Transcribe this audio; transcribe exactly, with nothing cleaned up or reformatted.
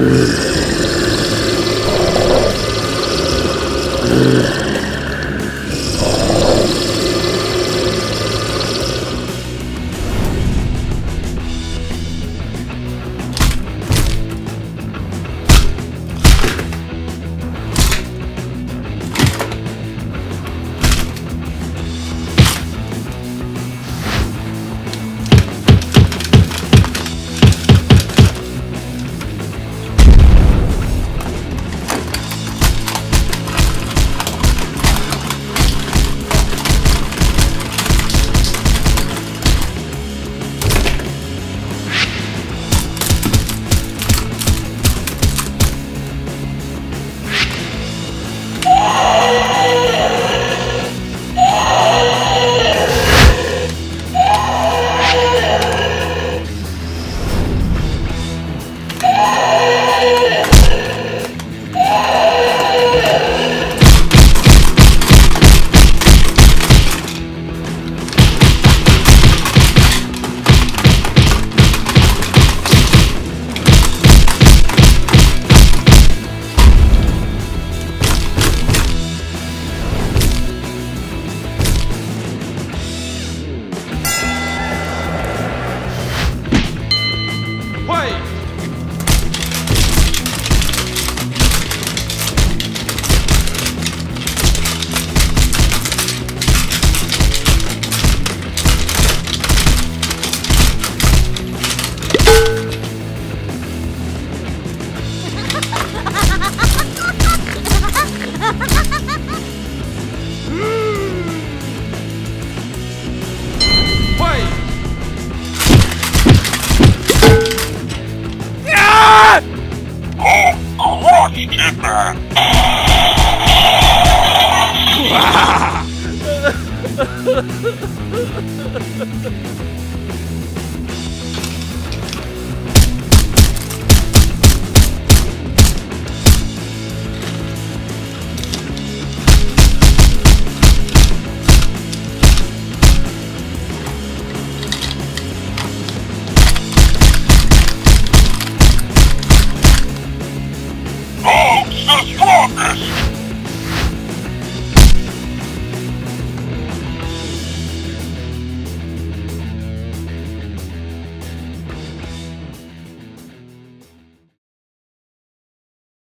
Ha ha ha!